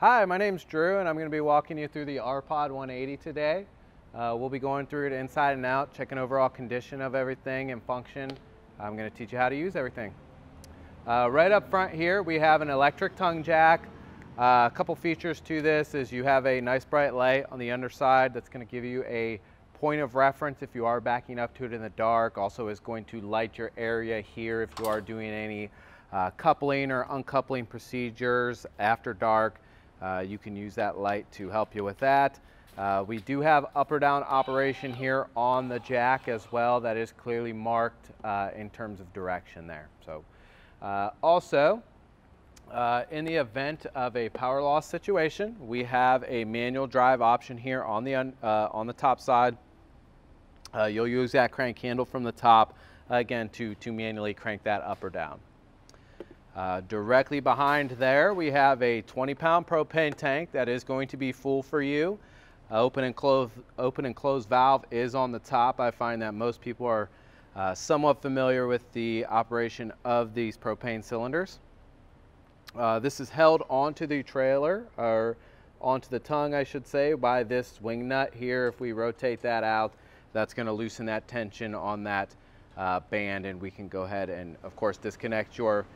Hi, my name's Drew and I'm going to be walking you through the R-Pod 180 today. We'll be going through it inside and out, checking overall condition of everything and function. I'm going to teach you how to use everything. Right up front here we have an electric tongue jack. A couple features to this is you have a nice bright light on the underside that's going to give you a point of reference if you are backing up to it in the dark. Also is going to light your area here if you are doing any coupling or uncoupling procedures after dark. You can use that light to help you with that. We do have up or down operation here on the jack as well. That is clearly marked in terms of direction there. So, also, in the event of a power loss situation, we have a manual drive option here on the top side. You'll use that crank handle from the top, again, to manually crank that up or down. Directly behind there, we have a 20-pound propane tank that is going to be full for you. Open and close valve is on the top. I find that most people are somewhat familiar with the operation of these propane cylinders. This is held onto the trailer, or onto the tongue, I should say, by this wing nut here. If we rotate that out, that's going to loosen that tension on that band, and we can go ahead and, of course, disconnect your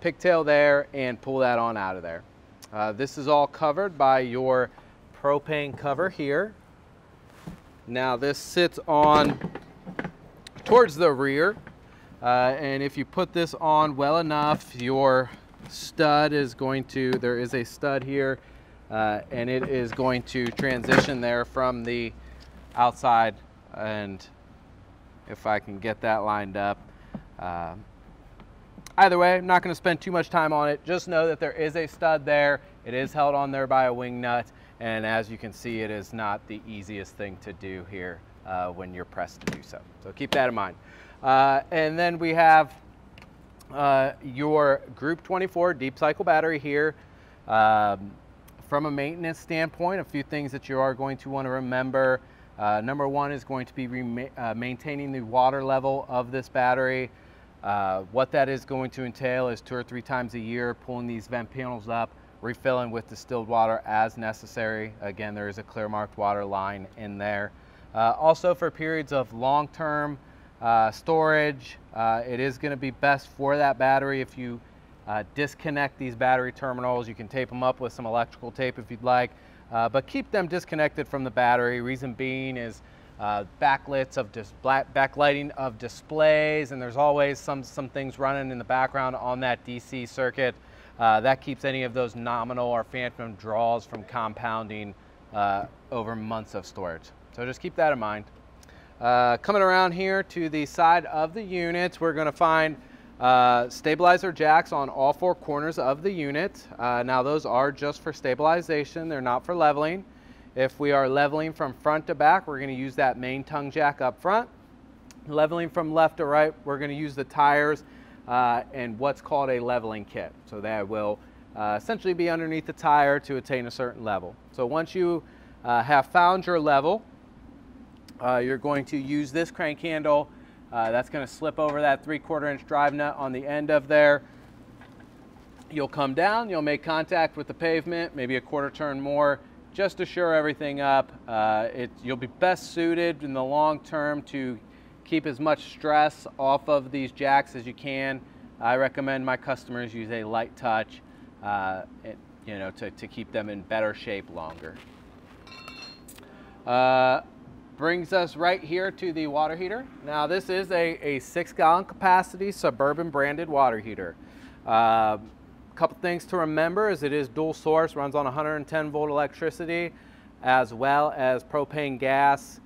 pigtail there and pull that on out of there. This is all covered by your propane cover here. Now, this sits on towards the rear, and if you put this on well enough, your stud is going to, there is a stud here, and it is going to transition there from the outside, and if I can get that lined up. Either way, I'm not going to spend too much time on it. Just know that there is a stud there. It is held on there by a wing nut, and as you can see, it is not the easiest thing to do here when you're pressed to do so. So keep that in mind. And then we have your Group 24 deep cycle battery here. From a maintenance standpoint, a few things that you are going to want to remember. Number one is going to be maintaining the water level of this battery. What that is going to entail is 2 or 3 times a year pulling these vent panels up, refilling with distilled water as necessary. Again, there is a clear marked water line in there. Also, for periods of long-term storage, it is going to be best for that battery if you disconnect these battery terminals. You can tape them up with some electrical tape if you'd like, but keep them disconnected from the battery. Reason being is backlighting of displays, and there's always some things running in the background on that DC circuit. That keeps any of those nominal or phantom draws from compounding over months of storage. So just keep that in mind. Coming around here to the side of the unit, we're going to find stabilizer jacks on all 4 corners of the unit. Now, those are just for stabilization. They're not for leveling. If we are leveling from front to back, we're going to use that main tongue jack up front. Leveling from left to right, we're going to use the tires and what's called a leveling kit. So that will essentially be underneath the tire to attain a certain level. So once you have found your level, you're going to use this crank handle. That's going to slip over that 3/4-inch drive nut on the end of there. You'll come down, you'll make contact with the pavement, maybe a 1/4 turn more, just to shore everything up. You'll be best suited in the long term to keep as much stress off of these jacks as you can. I recommend my customers use a light touch to keep them in better shape longer. Brings us right here to the water heater. Now, this is a 6-gallon capacity Suburban branded water heater. Couple things to remember is it is dual source, runs on 110-volt electricity as well as propane gas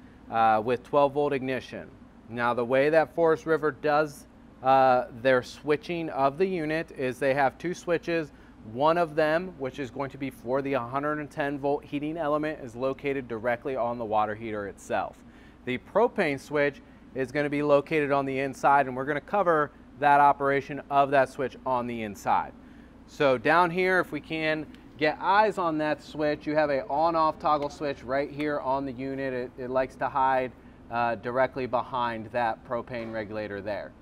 with 12-volt ignition. Now, the way that Forest River does their switching of the unit is they have 2 switches. One of them, which is going to be for the 110-volt heating element, is located directly on the water heater itself. The propane switch is going to be located on the inside, and we're going to cover that operation of that switch on the inside. So down here, if we can get eyes on that switch, you have an on-off toggle switch right here on the unit. It likes to hide directly behind that propane regulator there.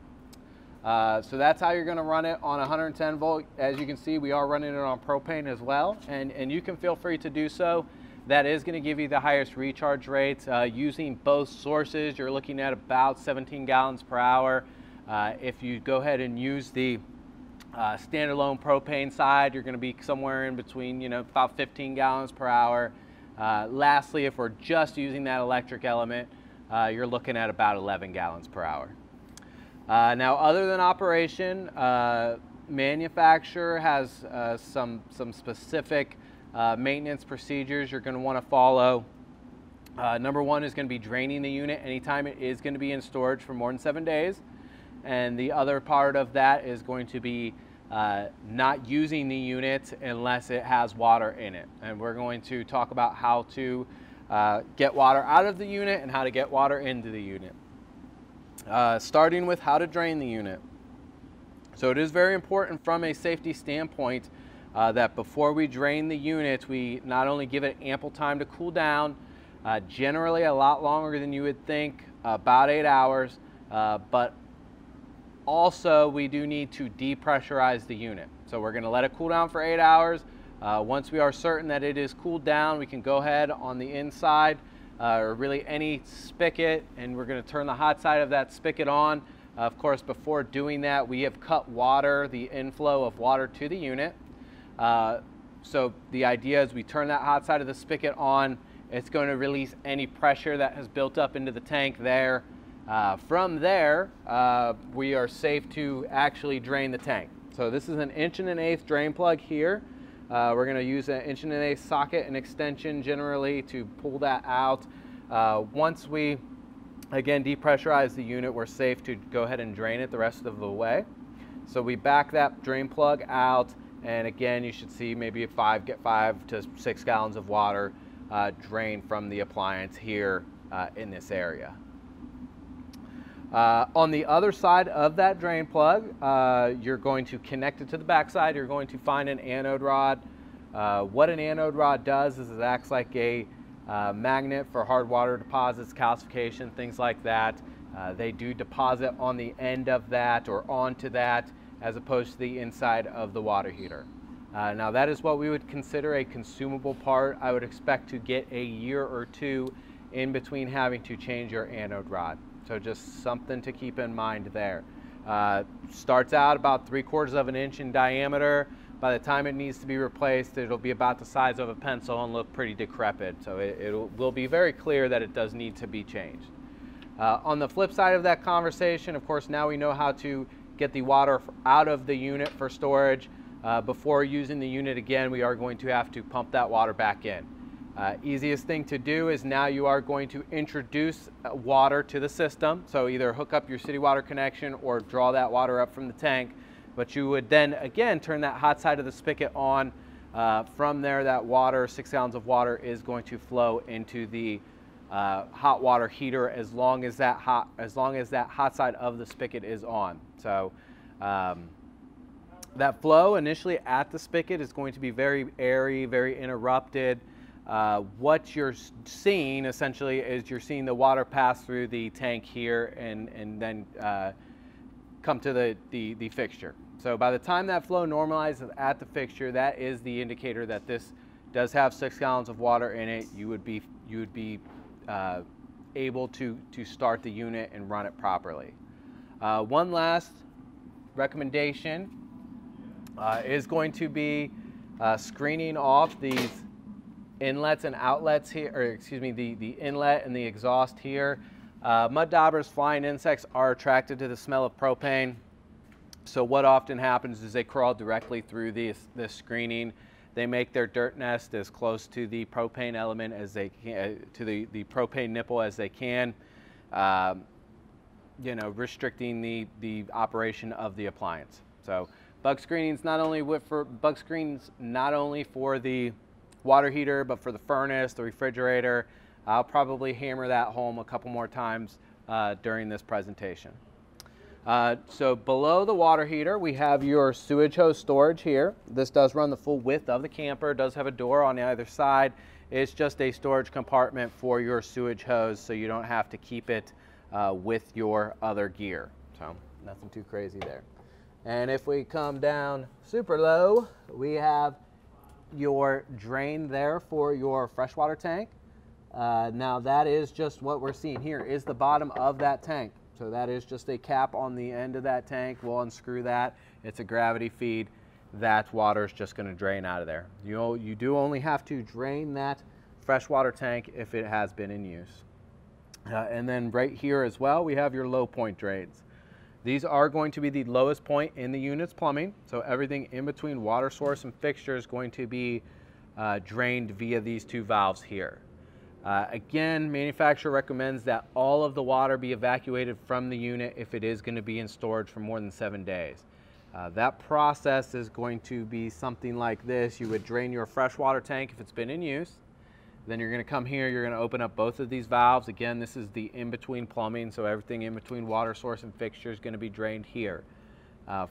So that's how you're going to run it on 110 volt. As you can see, we are running it on propane as well, and you can feel free to do so. That is going to give you the highest recharge rates. Using both sources, you're looking at about 17 gallons per hour. If you go ahead and use the standalone propane side, you're going to be somewhere in between, you know, about 15 gallons per hour. Lastly, if we're just using that electric element, you're looking at about 11 gallons per hour. Now, other than operation, manufacturer has some specific maintenance procedures you're going to want to follow. Number one is going to be draining the unit anytime it is going to be in storage for more than 7 days. And the other part of that is going to be not using the unit unless it has water in it. And we're going to talk about how to get water out of the unit and how to get water into the unit. Starting with how to drain the unit. So it is very important from a safety standpoint that before we drain the unit, we not only give it ample time to cool down, generally a lot longer than you would think, about 8 hours, but also we do need to depressurize the unit. So we're gonna let it cool down for 8 hours. Once we are certain that it is cooled down, we can go ahead on the inside or really any spigot, and we're gonna turn the hot side of that spigot on. Of course, before doing that, we have cut water, the inflow of water to the unit. So the idea is we turn that hot side of the spigot on. It's going to release any pressure that has built up into the tank there. From there, we are safe to actually drain the tank. So this is an 1 1/8" drain plug here. We're going to use an 1 1/8" socket and extension generally to pull that out. Once we, again, depressurize the unit, we're safe to go ahead and drain it the rest of the way. So we back that drain plug out. And again, you should see maybe 5 to 6 gallons of water drain from the appliance here in this area. On the other side of that drain plug, you're going to connect it to the backside. You're going to find an anode rod. What an anode rod does is it acts like a magnet for hard water deposits, calcification, things like that. They do deposit on the end of that or onto that, as opposed to the inside of the water heater. Now that is what we would consider a consumable part. I would expect to get a year or two in between having to change your anode rod. So just something to keep in mind there. Starts out about 3/4 of an inch in diameter. By the time it needs to be replaced, it'll be about the size of a pencil and look pretty decrepit. So it will be very clear that it does need to be changed. On the flip side of that conversation, of course, now we know how to get the water out of the unit for storage. Before using the unit again, we are going to have to pump that water back in. Easiest thing to do is now you are going to introduce water to the system. So either hook up your city water connection or draw that water up from the tank. But you would then again turn that hot side of the spigot on. From there, that water, 6 gallons of water, is going to flow into the hot water heater as long as that hot side of the spigot is on. So that flow initially at the spigot is going to be very airy, very interrupted. What you're seeing essentially is you're seeing the water pass through the tank here and then come to the fixture. So by the time that flow normalizes at the fixture, that is the indicator that this does have 6 gallons of water in it. You would be able to start the unit and run it properly. One last recommendation is going to be screening off these inlets and outlets here, or excuse me, the inlet and the exhaust here. Mud daubers, flying insects are attracted to the smell of propane. So what often happens is they crawl directly through this screening. They make their dirt nest as close to the propane element as they can, to the propane nipple as they can, you know, restricting the operation of the appliance. So bug screens not only for the water heater, but for the furnace, the refrigerator. I'll probably hammer that home a couple more times during this presentation. So below the water heater, we have your sewage hose storage here. This does run the full width of the camper, does have a door on either side. It's just a storage compartment for your sewage hose, so you don't have to keep it with your other gear. So Nothing too crazy there. And if we come down super low, we have your drain there for your freshwater tank. Now that is just what we're seeing here is the bottom of that tank. So that is just a cap on the end of that tank. We'll unscrew that. It's a gravity feed. That water is just going to drain out of there. You do only have to drain that freshwater tank if it has been in use. And then right here as well, we have your low point drains. These are going to be the lowest point in the unit's plumbing. So everything in between water source and fixture is going to be drained via these two valves here. Again, manufacturer recommends that all of the water be evacuated from the unit if it is going to be in storage for more than 7 days. That process is going to be something like this. You would drain your freshwater tank if it's been in use. Then you're going to come here, you're going to open up both of these valves. Again, this is the in-between plumbing, so everything in between water source and fixture is going to be drained here.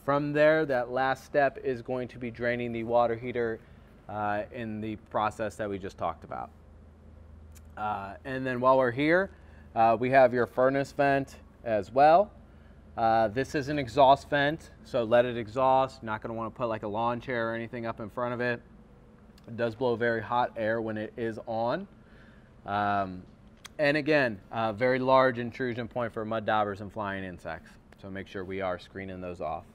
From there, that last step is going to be draining the water heater in the process that we just talked about. And then while we're here, we have your furnace vent as well. This is an exhaust vent, so let it exhaust. Not going to want to put like a lawn chair or anything up in front of it. It does blow very hot air when it is on. And again, a very large intrusion point for mud daubers and flying insects. So make sure we are screening those off.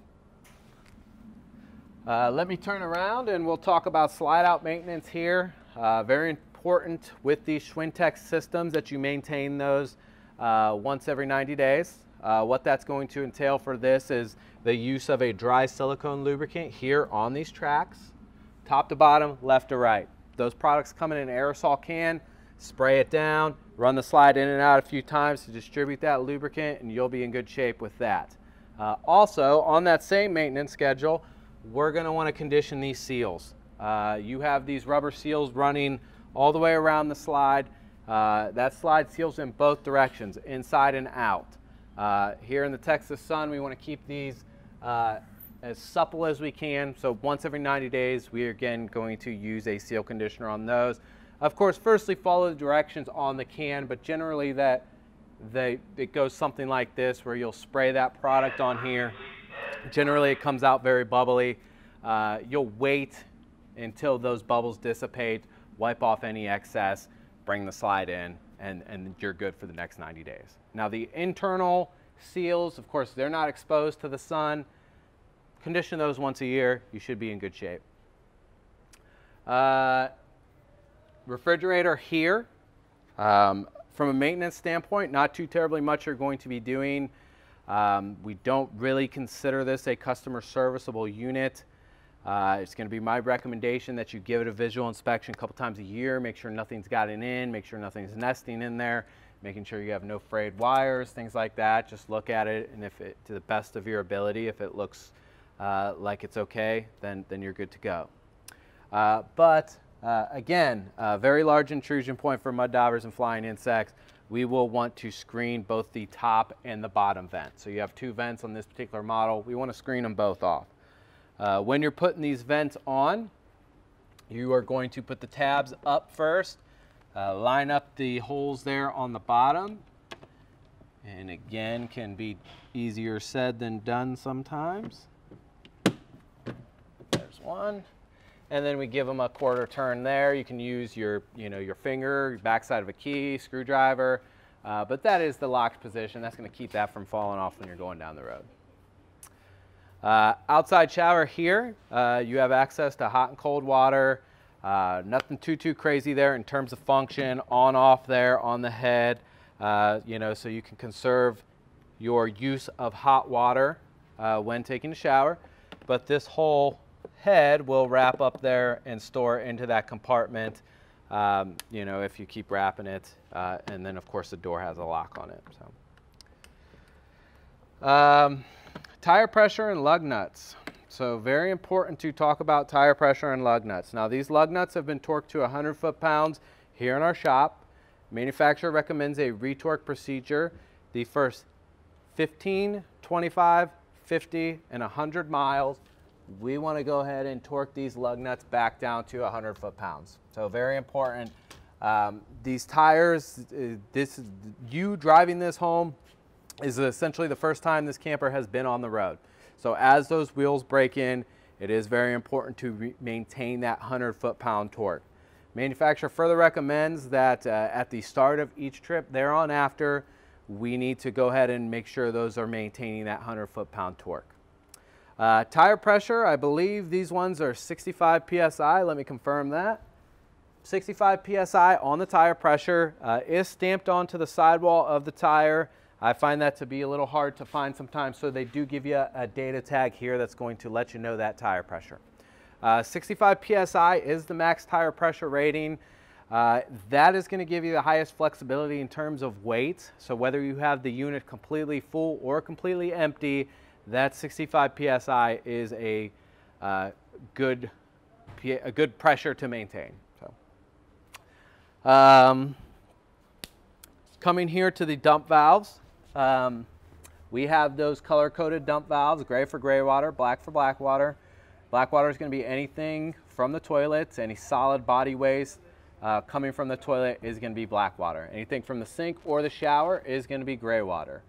Let me turn around and we'll talk about slide out maintenance here. Very important with these Schwintex systems that you maintain those once every 90 days. What that's going to entail for this is the use of a dry silicone lubricant here on these tracks, top to bottom, left to right. Those products come in an aerosol can, spray it down, run the slide in and out a few times to distribute that lubricant, and you'll be in good shape with that. Also, on that same maintenance schedule, we're going to want to condition these seals. You have these rubber seals running all the way around the slide. That slide seals in both directions, inside and out. Here in the Texas sun, we want to keep these as supple as we can. So once every 90 days, we are again going to use a seal conditioner on those. Of course, firstly, follow the directions on the can, but generally it goes something like this, where you'll spray that product on here. Generally, it comes out very bubbly. You'll wait until those bubbles dissipate, wipe off any excess, bring the slide in, and you're good for the next 90 days. Now the internal seals, of course, they're not exposed to the sun. Condition those once a year, you should be in good shape. Refrigerator here, from a maintenance standpoint, not too terribly much you're going to be doing. We don't really consider this a customer serviceable unit. It's going to be my recommendation that you give it a visual inspection a couple times a year. Make sure nothing's gotten in, make sure nothing's nesting in there, making sure you have no frayed wires, things like that. Just look at it, and if it, to the best of your ability, if it looks like it's okay, then you're good to go. But again, a very large intrusion point for mud daubers and flying insects. We will want to screen both the top and the bottom vent. So you have two vents on this particular model. We want to screen them both off. When you're putting these vents on, you are going to put the tabs up first, line up the holes there on the bottom, and again, can be easier said than done sometimes. There's one. And then we give them a quarter turn there. You can use your, your finger, your backside of a key, screwdriver, but that is the locked position. That's going to keep that from falling off when you're going down the road. Outside shower here, you have access to hot and cold water. Nothing too crazy there in terms of function, on off there on the head, so you can conserve your use of hot water when taking a shower. But this whole head will wrap up there and store into that compartment, if you keep wrapping it. And then of course the door has a lock on it. So. Tire pressure and lug nuts. So very important to talk about tire pressure and lug nuts. Now these lug nuts have been torqued to 100 foot-pounds here in our shop. Manufacturer recommends a retorque procedure the first 15, 25, 50, and 100 miles. We want to go ahead and torque these lug nuts back down to 100 foot-pounds. So very important. These tires, you driving this home, is essentially the first time this camper has been on the road. So as those wheels break in, it is very important to maintain that 100 foot-pound torque. Manufacturer further recommends that at the start of each trip thereon after, we need to go ahead and make sure those are maintaining that 100 foot-pound torque. Tire pressure, I believe these ones are 65 PSI. Let me confirm that. 65 PSI on the tire pressure is stamped onto the sidewall of the tire. I find that to be a little hard to find sometimes, so they do give you a data tag here that's going to let you know that tire pressure. 65 PSI is the max tire pressure rating. That is going to give you the highest flexibility in terms of weight. So whether you have the unit completely full or completely empty, that 65 PSI is a good pressure to maintain. So, coming here to the dump valves, we have those color-coded dump valves, gray for gray water, black for black water. Black water is going to be anything from the toilet, any solid body waste coming from the toilet is going to be black water. Anything from the sink or the shower is going to be gray water.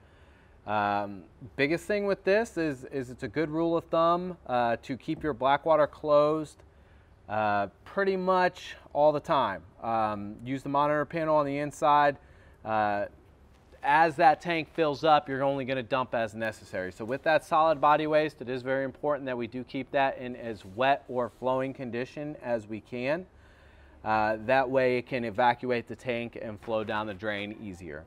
Biggest thing with this is it's a good rule of thumb to keep your black water closed pretty much all the time. Use the monitor panel on the inside. As that tank fills up, you're only going to dump as necessary. So with that solid body waste, it is very important that we do keep that in as wet or flowing condition as we can. That way it can evacuate the tank and flow down the drain easier.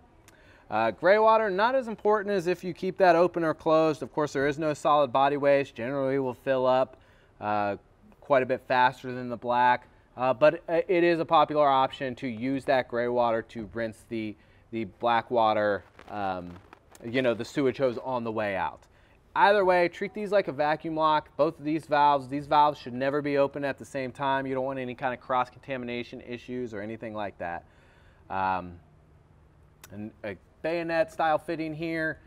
Gray water, not as important as if you keep that open or closed. Of course, there is no solid body waste. Generally will fill up quite a bit faster than the black, but it is a popular option to use that gray water to rinse the black water, the sewage hose on the way out. Either way, treat these like a vacuum lock. Both of these valves should never be open at the same time. You don't want any kind of cross-contamination issues or anything like that. And a bayonet style fitting here.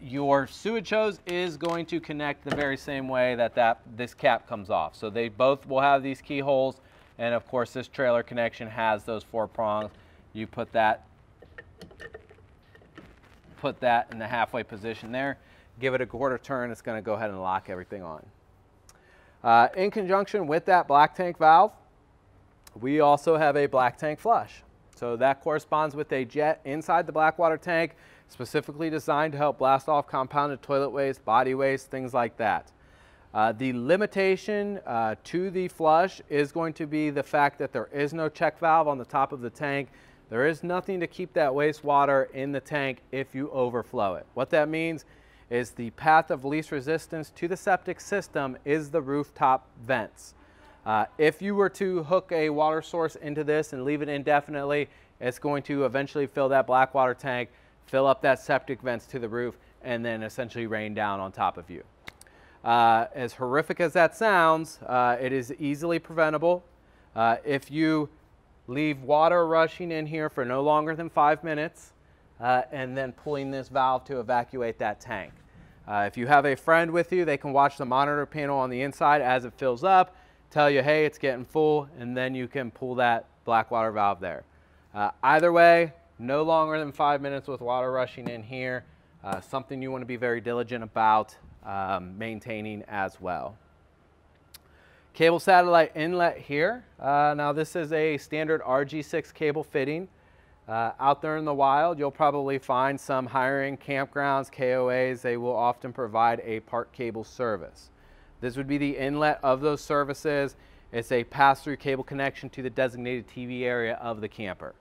Your sewage hose is going to connect the very same way that this cap comes off. So they both will have these keyholes. And of course, this trailer connection has those four prongs. You put that in the halfway position there, give it a quarter turn, it's going to go ahead and lock everything on. In conjunction with that black tank valve, we also have a black tank flush. So that corresponds with a jet inside the black water tank, specifically designed to help blast off compounded toilet waste, body waste, things like that. The limitation to the flush is going to be the fact that there is no check valve on the top of the tank. There is nothing to keep that wastewater in the tank if you overflow it. What that means is the path of least resistance to the septic system is the rooftop vents. If you were to hook a water source into this and leave it indefinitely, it's going to eventually fill that black water tank, fill up that septic vents to the roof, and then essentially rain down on top of you. As horrific as that sounds, it is easily preventable. If you leave water rushing in here for no longer than 5 minutes, and then pulling this valve to evacuate that tank. If you have a friend with you, they can watch the monitor panel on the inside as it fills up, tell you, hey, it's getting full, and then you can pull that black water valve there. Either way, no longer than 5 minutes with water rushing in here, something you want to be very diligent about maintaining as well. Cable satellite inlet here. Now this is a standard RG6 cable fitting. Out there in the wild, you'll probably find some higher-end campgrounds, KOAs, they will often provide a park cable service. This would be the inlet of those services. It's a pass-through cable connection to the designated TV area of the camper.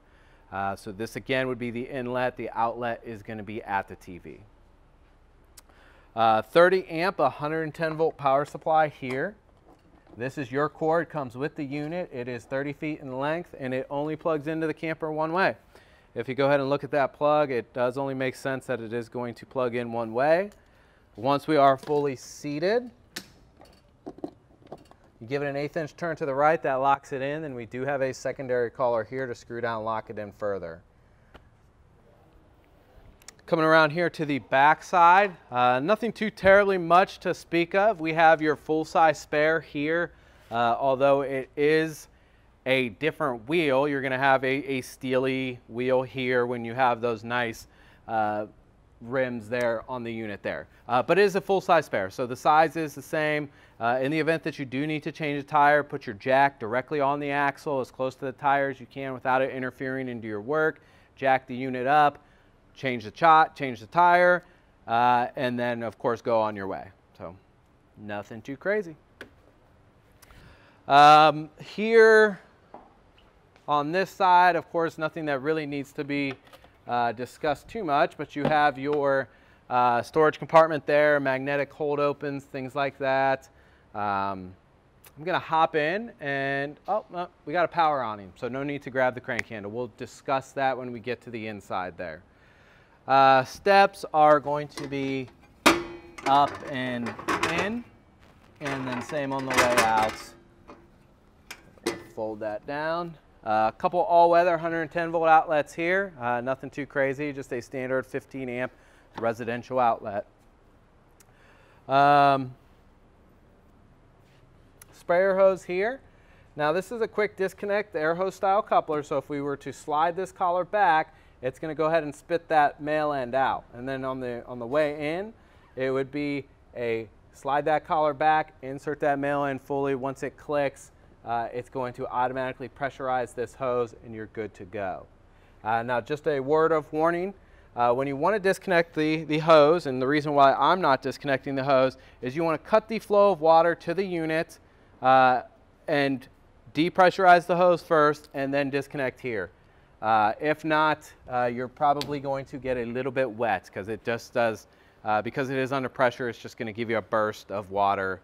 So this again would be the inlet. The outlet is going to be at the TV. 30 amp, 110 volt power supply here. This is your cord, comes with the unit. It is 30 feet in length and it only plugs into the camper one way. If you go ahead and look at that plug, it does only make sense that it is going to plug in one way. Once we are fully seated, you give it an 1/8 inch turn to the right, that locks it in, and we do have a secondary collar here to screw down and lock it in further. Coming around here to the back side, nothing too terribly much to speak of. We have your full-size spare here, although it is a different wheel. You're going to have a steely wheel here when you have those nice rims there on the unit there. But it is a full-size spare, so the size is the same. In the event that you do need to change a tire, put your jack directly on the axle as close to the tire as you can without it interfering into your work. Jack the unit up, change the chot, change the tire, and then of course go on your way. So nothing too crazy. Here on this side, of course, nothing that really needs to be discussed too much, but you have your storage compartment there, magnetic hold opens, things like that. I'm gonna hop in and, oh, we got a power on him, so no need to grab the crank handle. We'll discuss that when we get to the inside there. Steps are going to be up and in, and then same on the way out. Fold that down. A couple all-weather 110 volt outlets here, nothing too crazy, just a standard 15 amp residential outlet. Sprayer hose here. Now this is a quick disconnect, the air hose style coupler, so if we were to slide this collar back, it's going to go ahead and spit that male end out. And then on the way in, it would be a slide that collar back, insert that male end fully. Once it clicks, it's going to automatically pressurize this hose and you're good to go. Now just a word of warning, when you want to disconnect the hose, and the reason why I'm not disconnecting the hose is you want to cut the flow of water to the unit and depressurize the hose first and then disconnect here. If not, you're probably going to get a little bit wet because it just does, because it is under pressure, it's just going to give you a burst of water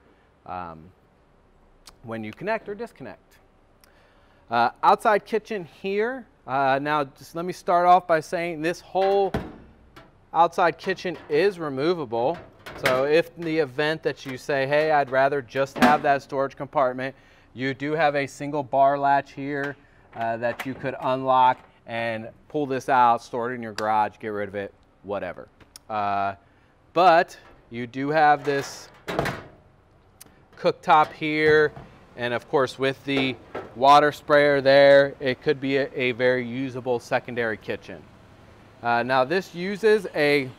when you connect or disconnect. Outside kitchen here. Now just let me start off by saying this whole outside kitchen is removable. So if in the event that you say, hey, I'd rather just have that storage compartment, you do have a single bar latch here that you could unlock and pull this out, store it in your garage, get rid of it, whatever. But you do have this cooktop here, and of course with the water sprayer there, it could be a very usable secondary kitchen. Now this uses a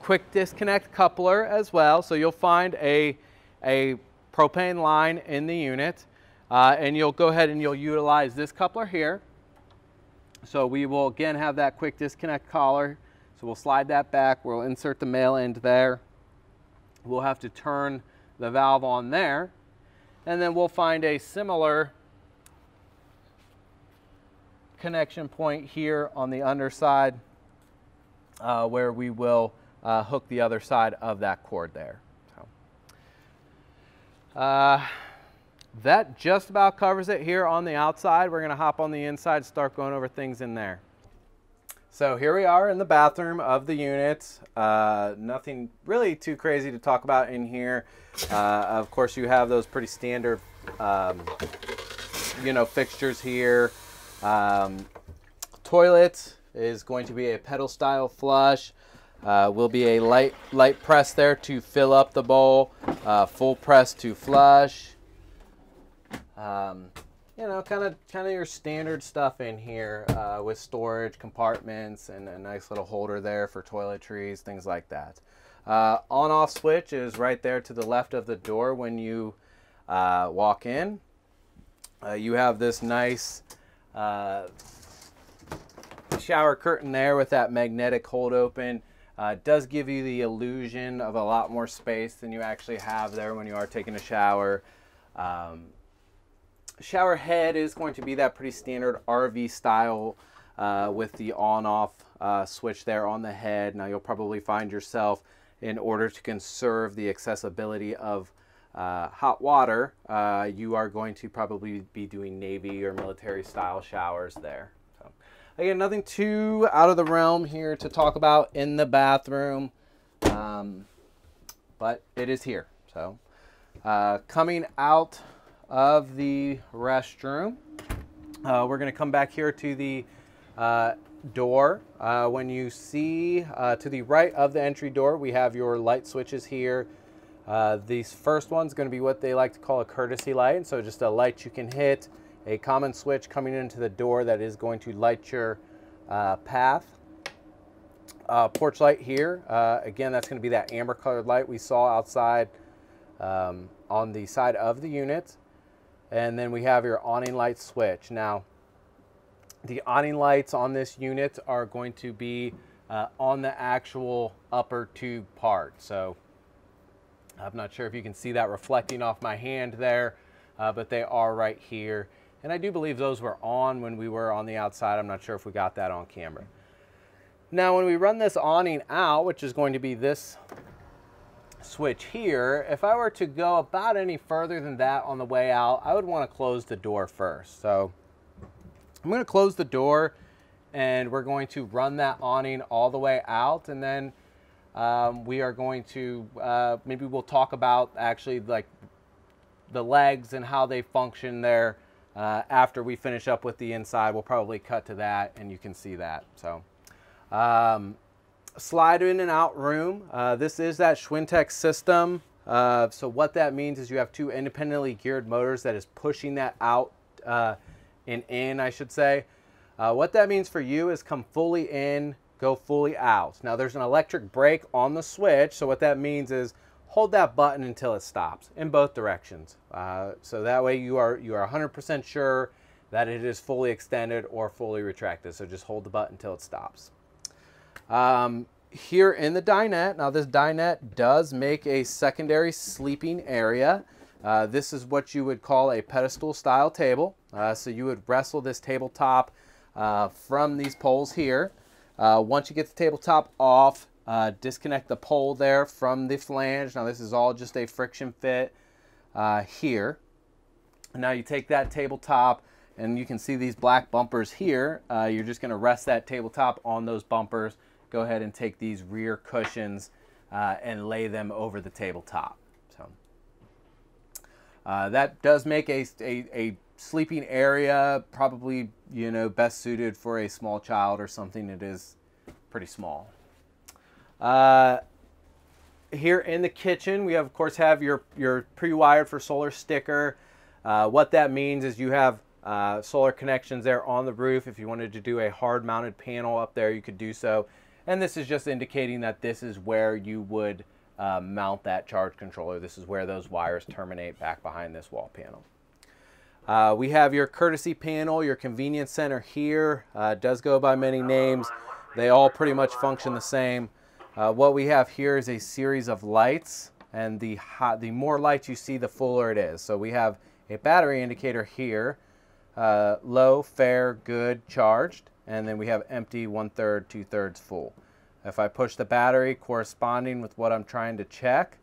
quick disconnect coupler as well, so you'll find a propane line in the unit, and you'll go ahead and you'll utilize this coupler here. So we will again have that quick disconnect collar, so we'll slide that back, we'll insert the male end there, we'll have to turn the valve on there, and then we'll find a similar connection point here on the underside where we will hook the other side of that cord there. So, that just about covers it here on the outside. We're going to hop on the inside and start going over things in there. So here we are in the bathroom of the unit. Nothing really too crazy to talk about in here. Of course, you have those pretty standard, you know, fixtures here. Toilet is going to be a pedal style flush. Will be a light press there to fill up the bowl. Full press to flush. You know, kind of your standard stuff in here with storage compartments and a nice little holder there for toiletries, things like that. On-off switch is right there to the left of the door when you walk in. You have this nice shower curtain there with that magnetic hold open. Does give you the illusion of a lot more space than you actually have there when you are taking a shower. Shower head is going to be that pretty standard RV style with the on-off switch there on the head. Now you'll probably find yourself, in order to conserve the accessibility of hot water, you are going to probably be doing Navy or military style showers there. So, again, nothing too out of the realm here to talk about in the bathroom, but it is here. So coming out of the restroom, we're going to come back here to the door. When you see to the right of the entry door, we have your light switches here. These first one's going to be what they like to call a courtesy light, so just a light you can hit, a common switch coming into the door that is going to light your path. porch light here. Again, that's going to be that amber colored light we saw outside on the side of the unit. And then we have your awning light switch. Now, the awning lights on this unit are going to be on the actual upper tube part. So I'm not sure if you can see that reflecting off my hand there, but they are right here. And I do believe those were on when we were on the outside. I'm not sure if we got that on camera. Now, when we run this awning out, which is going to be this switch here, if I were to go about any further than that on the way out, I would want to close the door first. So I'm going to close the door and we're going to run that awning all the way out. And then we are going to, maybe we'll talk about actually like the legs and how they function there after we finish up with the inside. We'll probably cut to that and you can see that. So slide in and out room. This is that Schwintek system. So what that means is you have two independently geared motors that is pushing that out and in, I should say. What that means for you is come fully in, go fully out. Now there's an electric brake on the switch. So what that means is hold that button until it stops in both directions. So that way you are 100% sure that it is fully extended or fully retracted. So just hold the button until it stops. Here in the dinette, now this dinette does make a secondary sleeping area. This is what you would call a pedestal style table. So you would wrestle this tabletop from these poles here. Once you get the tabletop off, disconnect the pole there from the flange. Now this is all just a friction fit here. Now you take that tabletop and you can see these black bumpers here. You're just going to rest that tabletop on those bumpers. Go ahead and take these rear cushions and lay them over the tabletop. So that does make a sleeping area, probably, you know, best suited for a small child or something that is pretty small. Here in the kitchen, we have, of course, have your pre-wired for solar sticker. What that means is you have solar connections there on the roof. If you wanted to do a hard mounted panel up there, you could do so. And this is just indicating that this is where you would mount that charge controller. This is where those wires terminate back behind this wall panel. We have your courtesy panel, your convenience center here. Does go by many names. They all pretty much function the same. What we have here is a series of lights, and the more lights you see, the fuller it is. So we have a battery indicator here. Low, fair, good, charged, and then we have empty, 1/3, 2/3, full. If I push the battery corresponding with what I'm trying to check,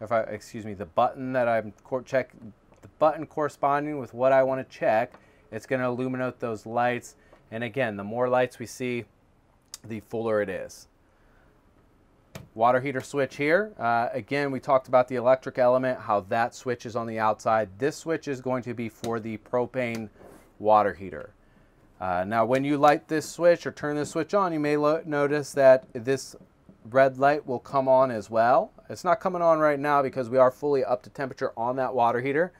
if I, excuse me, the button that I'm the button corresponding with what I want to check, it's going to illuminate those lights. And again, the more lights we see, the fuller it is. Water heater switch here. Again, we talked about the electric element, how that switch is on the outside. This switch is going to be for the propane water heater. Now when you light this switch or turn this switch on, you may notice that this red light will come on as well. It's not coming on right now because we are fully up to temperature on that water heater.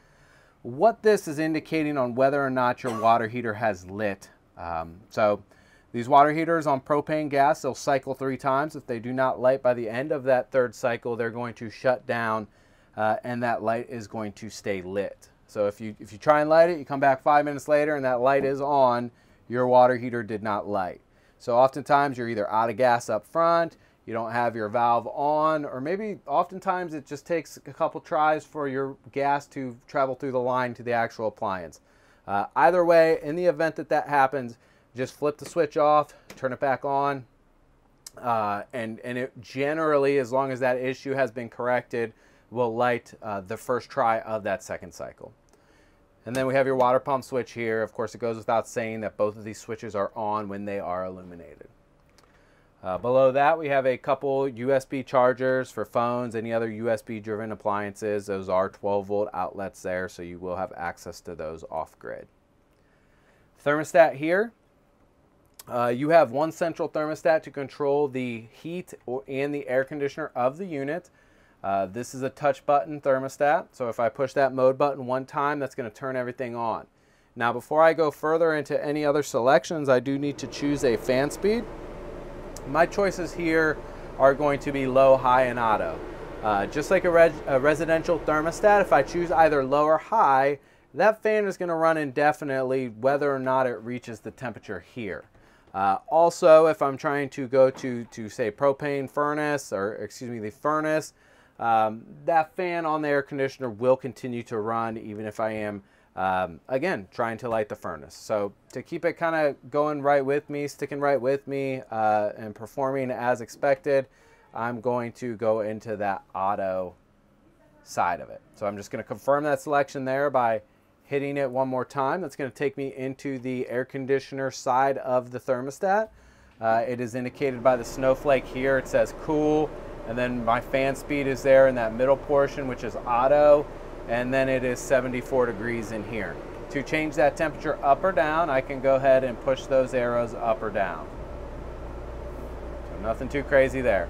What this is indicating on whether or not your water heater has lit. So these water heaters on propane gas, they'll cycle 3 times. If they do not light by the end of that 3rd cycle, they're going to shut down and that light is going to stay lit. So if you try and light it, you come back 5 minutes later and that light is on, your water heater did not light. So oftentimes you're either out of gas up front, you don't have your valve on, or maybe oftentimes it just takes a couple tries for your gas to travel through the line to the actual appliance. Either way, in the event that that happens, just flip the switch off, turn it back on, and it generally, as long as that issue has been corrected, will light the first try of that 2nd cycle. And then we have your water pump switch here. Of course, it goes without saying that both of these switches are on when they are illuminated. Below that, we have a couple USB chargers for phones, any other USB-driven appliances. Those are 12-volt outlets there, so you will have access to those off-grid. Thermostat here. You have one central thermostat to control the heat and the air conditioner of the unit. This is a touch button thermostat. So if I push that mode button 1 time, that's going to turn everything on. Now, before I go further into any other selections, I do need to choose a fan speed. My choices here are going to be low, high, and auto. Just like a residential thermostat, if I choose either low or high, that fan is going to run indefinitely whether or not it reaches the temperature here. Also, if I'm trying to go to say propane furnace, or excuse me, the furnace, that fan on the air conditioner will continue to run even if I am, again, trying to light the furnace. So to keep it kind of going right with me, sticking right with me, and performing as expected, I'm going to go into that auto side of it. So I'm just going to confirm that selection there by hitting it one more time. That's going to take me into the air conditioner side of the thermostat. It is indicated by the snowflake here. It says cool, and then my fan speed is there in that middle portion, which is auto, and then it is 74 degrees in here. To change that temperature up or down, I can go ahead and push those arrows up or down. So nothing too crazy there.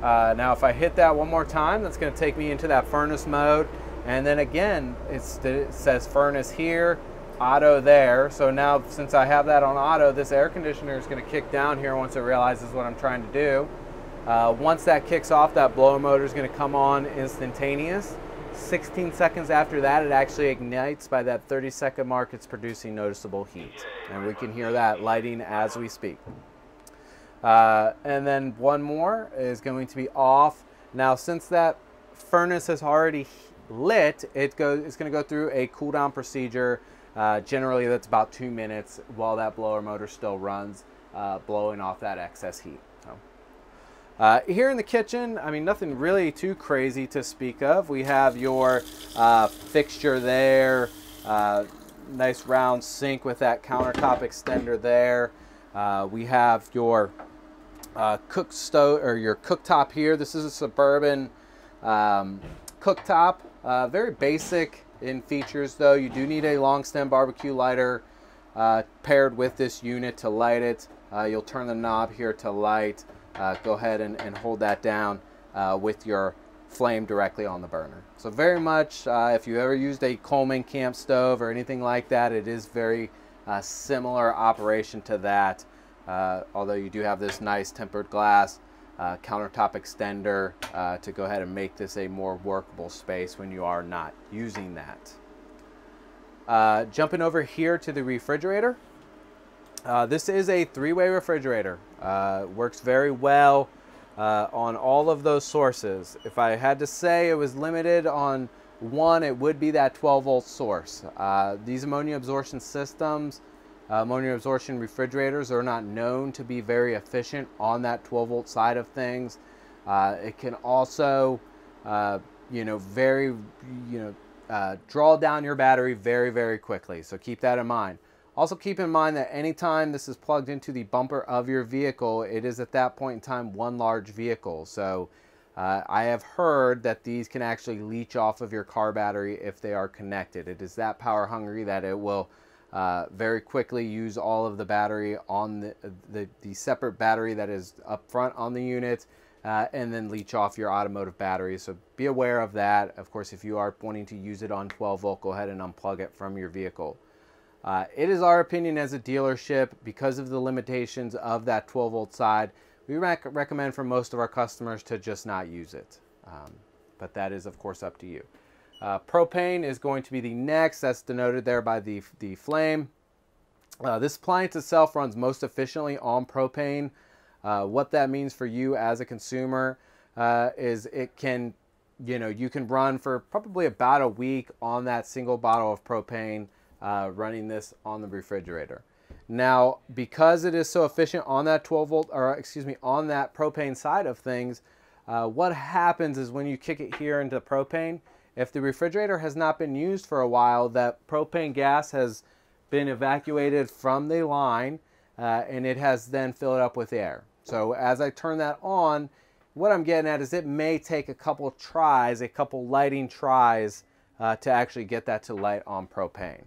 Now if I hit that one more time, that's going to take me into that furnace mode, and then again it says furnace here, auto there. So now since I have that on auto, this air conditioner is going to kick down here once it realizes what I'm trying to do. Once that kicks off, that blower motor is going to come on instantaneous. 16 seconds after that, it actually ignites. By that 30-second mark, it's producing noticeable heat, and we can hear that lighting as we speak. And then one more is going to be off. Now, since that furnace is already lit, it's going to go through a cool down procedure. Generally, that's about 2 minutes while that blower motor still runs, blowing off that excess heat. So, here in the kitchen, I mean, nothing really too crazy to speak of. We have your fixture there, nice round sink with that countertop extender there. We have your cook stove, or your cooktop here. This is a Suburban cooktop. Very basic in features, though. You do need a long stem barbecue lighter paired with this unit to light it. You'll turn the knob here to light. Go ahead and hold that down with your flame directly on the burner. So very much, if you ever used a Coleman camp stove or anything like that, it is very similar operation to that. Although you do have this nice tempered glass countertop extender to go ahead and make this a more workable space when you are not using that. Jumping over here to the refrigerator. This is a three-way refrigerator. Works very well on all of those sources. If I had to say it was limited on one, it would be that 12-volt source. These ammonia absorption systems, ammonia absorption refrigerators, are not known to be very efficient on that 12-volt side of things. It can also, draw down your battery very, very quickly. So keep that in mind. Also keep in mind that anytime this is plugged into the bumper of your vehicle, it is at that point in time one large vehicle. So I have heard that these can actually leach off of your car battery if they are connected. It is that power hungry that it will very quickly use all of the battery on the separate battery that is up front on the unit, and then leach off your automotive battery. So be aware of that. Of course, if you are wanting to use it on 12 volt, go ahead and unplug it from your vehicle. It is our opinion as a dealership, because of the limitations of that 12 volt side, we recommend for most of our customers to just not use it. But that is, of course, up to you. Propane is going to be the next. That's denoted there by the flame. This appliance itself runs most efficiently on propane. What that means for you as a consumer is it can, you can run for probably about a week on that single bottle of propane, running this on the refrigerator. Now, because it is so efficient on that 12 volt, or excuse me, on that propane side of things, what happens is when you kick it here into propane, if the refrigerator has not been used for a while, that propane gas has been evacuated from the line, and it has then filled up with air. So as I turn that on, what I'm getting at is it may take a couple tries, a couple lighting tries, to actually get that to light on propane.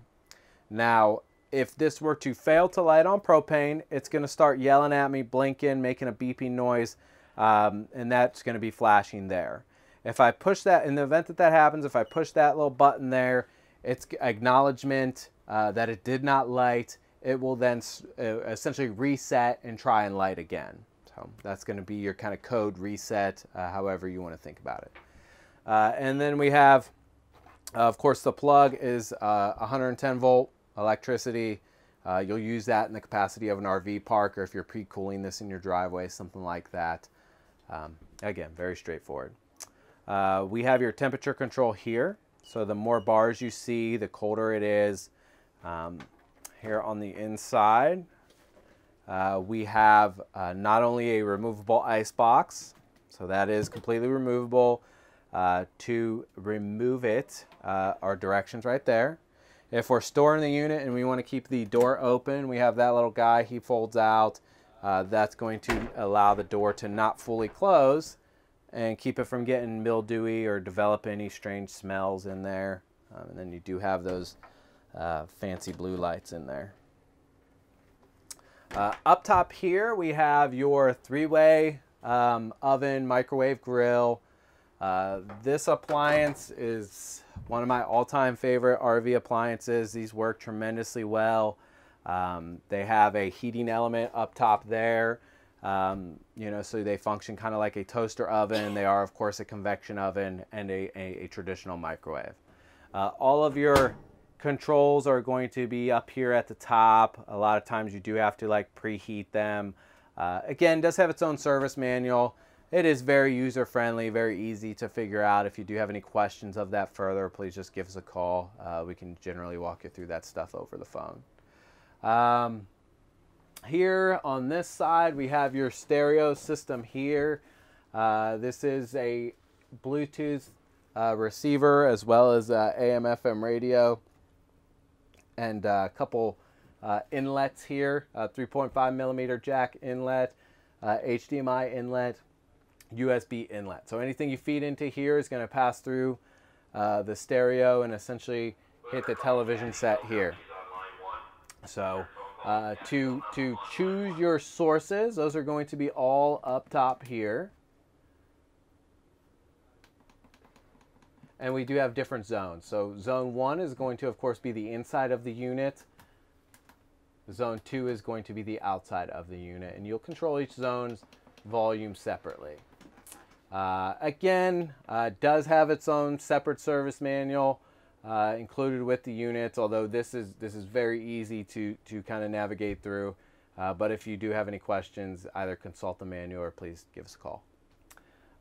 Now, if this were to fail to light on propane, it's going to start yelling at me, blinking, making a beeping noise, and that's going to be flashing there. If I push that, in the event that that happens, if I push that little button there, it's acknowledgement that it did not light. It will then essentially reset and try and light again. So So that's going to be your kind of code reset, however you want to think about it. And then we have, of course, the plug is 110 volt electricity. You'll use that in the capacity of an RV park, or if you're pre-cooling this in your driveway, something like that. Again, very straightforward. We have your temperature control here. So the more bars you see, the colder it is. Here on the inside, we have not only a removable ice box, so that is completely removable. To remove it, our directions right there. If we're storing the unit and we want to keep the door open, we have that little guy, he folds out. That's going to allow the door to not fully close and keep it from getting mildewy or develop any strange smells in there. And then you do have those fancy blue lights in there. Up top here, we have your three-way oven, microwave, grill. This appliance is one of my all-time favorite RV appliances. These work tremendously well. They have a heating element up top there, you know, so they function kind of like a toaster oven. They are, of course, a convection oven and a traditional microwave. All of your controls are going to be up here at the top. A lot of times you do have to like preheat them. Again, does have its own service manual. It is very user-friendly, very easy to figure out. If you do have any questions of that further, please just give us a call. We can generally walk you through that stuff over the phone. Here on this side, we have your stereo system here. This is a Bluetooth receiver as well as AM/FM radio and a couple inlets here, 3.5 millimeter jack inlet, HDMI inlet, USB inlet. So anything you feed into here is going to pass through the stereo and essentially hit the television set here. So to choose your sources, those are going to be all up top here. And we do have different zones. So zone 1 is going to, of course, be the inside of the unit. Zone 2 is going to be the outside of the unit. And you'll control each zone's volume separately. Again, does have its own separate service manual included with the units, although this is very easy to kind of navigate through. But if you do have any questions, either consult the manual or please give us a call.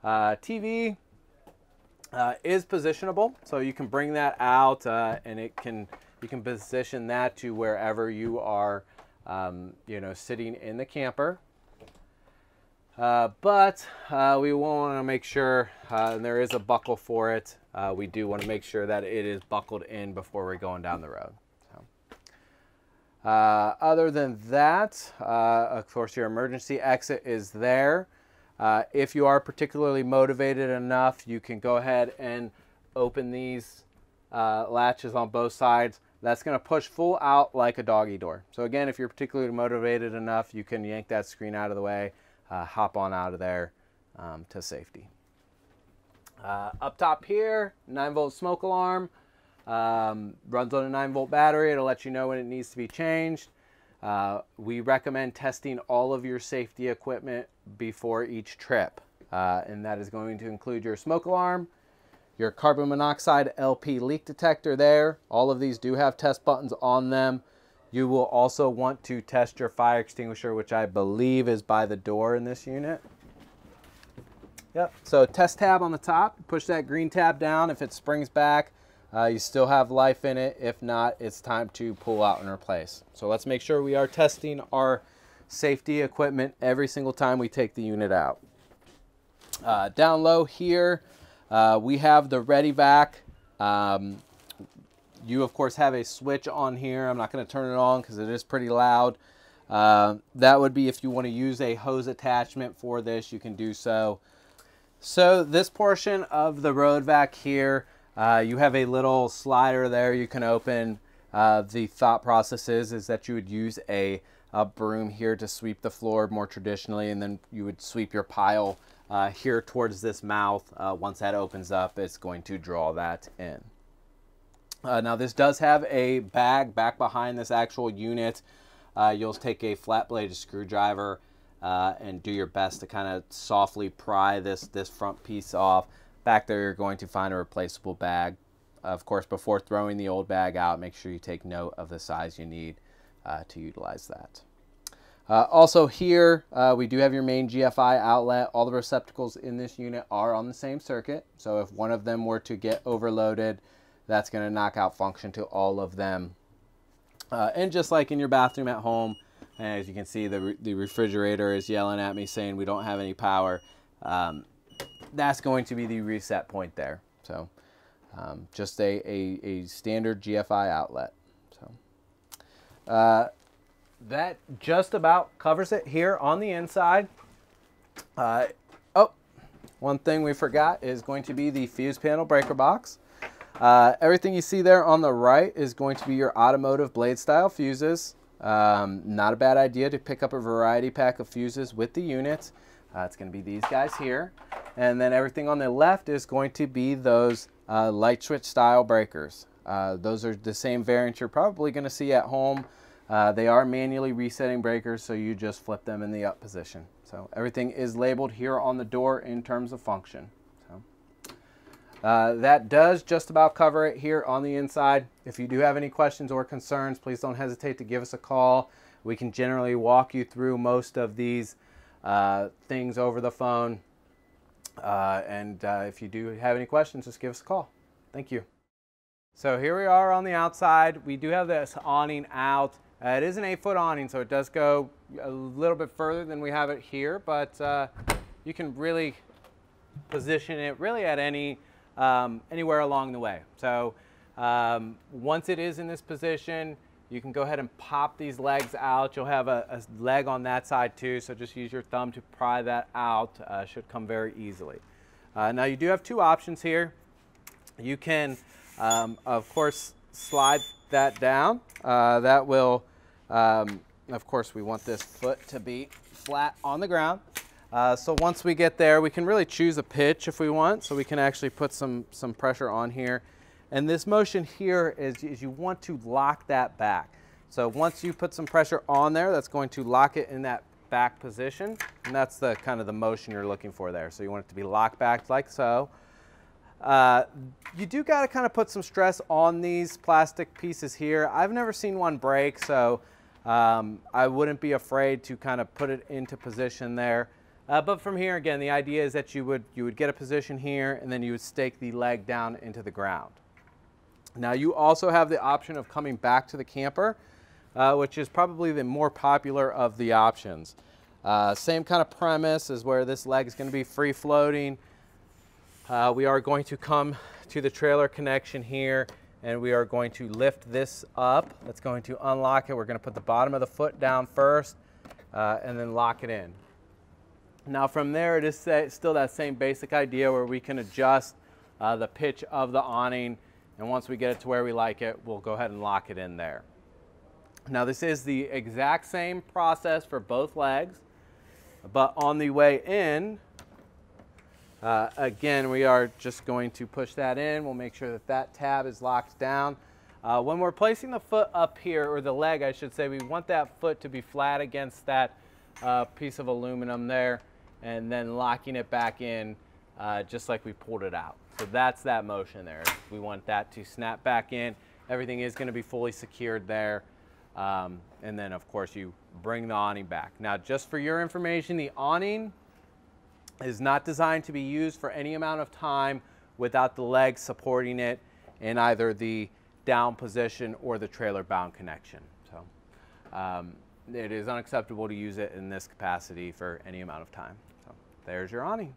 TV is positionable, so you can bring that out and you can position that to wherever you are, you know, sitting in the camper. But we want to make sure, and there is a buckle for it. We do want to make sure that it is buckled in before we're going down the road. So, other than that, of course, your emergency exit is there. If you are particularly motivated enough, you can go ahead and open these latches on both sides. That's going to push full out like a doggy door. So again, if you're particularly motivated enough, you can yank that screen out of the way. Hop on out of there to safety. Up top here, 9-volt smoke alarm. Runs on a 9-volt battery. It'll let you know when it needs to be changed. We recommend testing all of your safety equipment before each trip. And that is going to include your smoke alarm, your carbon monoxide LP leak detector there. All of these do have test buttons on them. You will also want to test your fire extinguisher, which I believe is by the door in this unit. Yep, so test tab on the top, push that green tab down. If it springs back, you still have life in it. If not, it's time to pull out and replace. So let's make sure we are testing our safety equipment every single time we take the unit out. Down low here, we have the ReadyVac. You, of course, have a switch on here. I'm not going to turn it on because it is pretty loud. That would be if you want to use a hose attachment for this, you can do so. So this portion of the road vac here, you have a little slider there you can open. The thought process is that you would use a broom here to sweep the floor more traditionally, and then you would sweep your pile here towards this mouth. Once that opens up, it's going to draw that in. Now this does have a bag back behind this actual unit. You'll take a flat bladed screwdriver and do your best to kind of softly pry this front piece off. Back there, you're going to find a replaceable bag. Of course, before throwing the old bag out, make sure you take note of the size you need to utilize that. Also here, we do have your main GFI outlet. All the receptacles in this unit are on the same circuit. So if one of them were to get overloaded, that's going to knock out function to all of them. And just like in your bathroom at home, as you can see, the refrigerator is yelling at me saying we don't have any power. That's going to be the reset point there. So just a standard GFI outlet. So that just about covers it here on the inside. Oh, one thing we forgot is going to be the fuse panel breaker box. Everything you see there on the right is going to be your automotive blade style fuses. Not a bad idea to pick up a variety pack of fuses with the units. It's going to be these guys here. And then everything on the left is going to be those light switch style breakers. Those are the same variants you're probably going to see at home. They are manually resetting breakers, so you just flip them in the up position. So everything is labeled here on the door in terms of function. So that does just about cover it here on the inside. If you do have any questions or concerns, please don't hesitate to give us a call. We can generally walk you through most of these things over the phone. If you do have any questions, just give us a call. Thank you. So here we are on the outside. We do have this awning out. It is an 8-foot awning, so it does go a little bit further than we have it here, but you can really position it really at any anywhere along the way. So once it is in this position, you can go ahead and pop these legs out. You'll have a leg on that side too, so just use your thumb to pry that out. Should come very easily. Now you do have two options here. You can, of course, slide that down. That will, of course, we want this foot to be flat on the ground. So once we get there, we can really choose a pitch if we want. So we can actually put some pressure on here. And this motion here is you want to lock that back. So once you put some pressure on there, that's going to lock it in that back position. And that's the kind of the motion you're looking for there. So you want it to be locked back like so. You do got to kind of put some stress on these plastic pieces here. I've never seen one break, so I wouldn't be afraid to kind of put it into position there. But from here, again, the idea is that you would get a position here, and then you would stake the leg down into the ground. Now you also have the option of coming back to the camper, which is probably the more popular of the options. Same kind of premise is where this leg is going to be free floating. We are going to come to the trailer connection here, and we are going to lift this up. That's going to unlock it. We're going to put the bottom of the foot down first and then lock it in. Now from there, it is still that same basic idea where we can adjust the pitch of the awning, and once we get it to where we like it, we'll go ahead and lock it in there. Now this is the exact same process for both legs, but on the way in, again, we are just going to push that in. We'll make sure that that tab is locked down. When we're placing the foot up here, or the leg, I should say, we want that foot to be flat against that piece of aluminum there, and then locking it back in just like we pulled it out. So that's that motion there. We want that to snap back in. Everything is going to be fully secured there. And then, of course, you bring the awning back. Now, just for your information, the awning is not designed to be used for any amount of time without the leg supporting it in either the down position or the trailer bound connection. So it is unacceptable to use it in this capacity for any amount of time. So there's your awning.